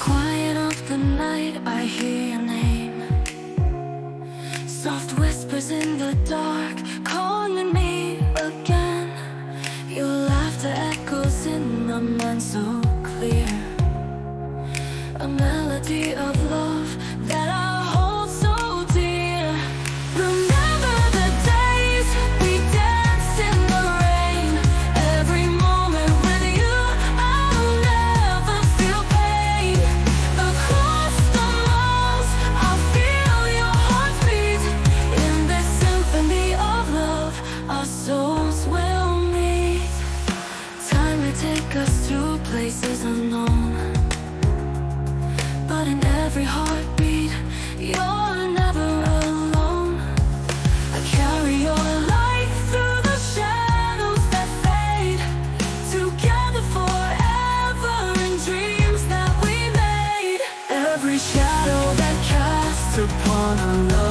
quiet of the night, I hear your name. Soft whispers in the dark, calling me again. Your laughter echoes in my mind so clear, a melody of love that I hold so dear. Remember the days we danced in the rain. Every moment with you, I'll never feel pain. Across the miles, I'll feel your heartbeat. In this symphony of love, our souls will meet. Time will take us through places unknown, but in every heartbeat, you're never alone. I carry your light through the shadows that fade, together forever in dreams that we made. Every shadow that casts upon our love,